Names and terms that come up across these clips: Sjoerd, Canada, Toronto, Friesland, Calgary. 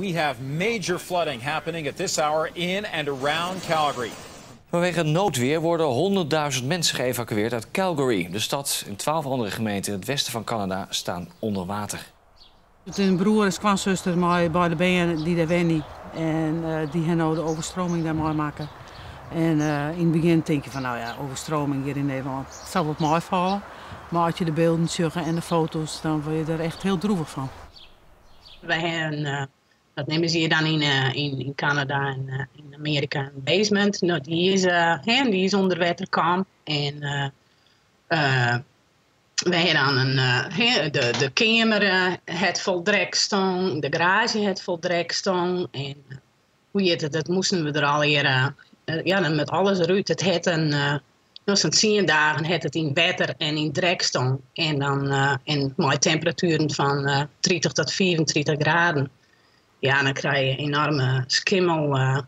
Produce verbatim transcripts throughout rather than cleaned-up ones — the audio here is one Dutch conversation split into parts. We have major flooding happening at this hour in and around Calgary. Vanwege noodweer worden honderdduizend mensen geëvacueerd uit Calgary. De stad en twaalf andere gemeenten in het westen van Canada staan onder water. Het is een broer en kwantzuster bij de benen die daar wennen. En uh, die gaan de overstroming daar mooi maken. En uh, in het begin denk je van, nou ja, overstroming hier in Nederland, het zal wat mooi vallen. Maar als je de beelden ziet en de foto's, dan word je er echt heel droevig van. Wij hebben, uh, dat nemen ze hier dan in, uh, in, in Canada en uh, in Amerika, een basement. Nou, die, is, uh, hen, die is onder waterkam. En uh, uh, wij hebben dan een, uh, de, de kamer, uh, het vol drekstong, de garage, het vol drekstong. En uh, hoe je het, dat moesten we er al hier, uh, uh, ja, dan met alles eruit. Het had een, uh, dus het zien dagen had het in water en in drekstong. En dan uh, en mooie temperaturen van uh, dertig tot vierentwintig graden. Ja, dan krijg je enorme skimmel. Uh,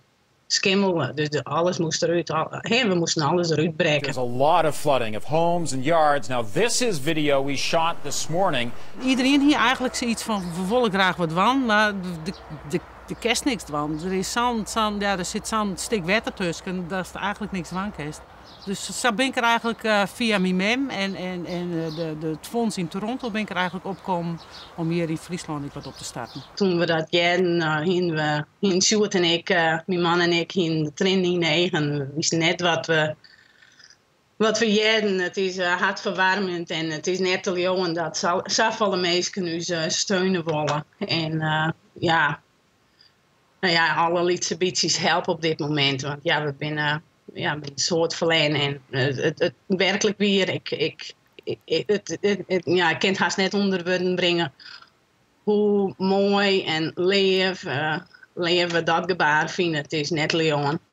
skimmel. Dus de, alles moest eruit. Al, hey, we moesten alles eruit breken. There's a lot of flooding of homes and yards. Now this is video we shot this morning. Iedereen hier eigenlijk zoiets van we willen graag wat van, maar de, de, de kerst niks van. Er is zand, zand, ja, er zit zand, stik water tussen. Daar is eigenlijk niks van kerst. Dus zo ben ik er eigenlijk uh, via mijn mem en, en, en de, de, het fonds in Toronto ben ik er eigenlijk opgekomen om hier in Friesland wat op te starten. Toen we dat jaren, uh, uh, Sjoerd en ik, uh, mijn man en ik, in de training negen, we wisten net wat we, wat we jaren. Het is uh, hartverwarmend en het is net al jongen dat zoveel mensen nu uh, steunen willen. En uh, ja, nou ja, alle liedsebities helpen op dit moment, want ja, we zijn... Uh, Ja, een soort verlenen. En het, het, het werkelijk weer, ik, ik, ik, het, het, het, ja, ik kan het haast net onder woorden brengen hoe mooi en leef, uh, leef we dat gebaar vinden. Het is net Leon.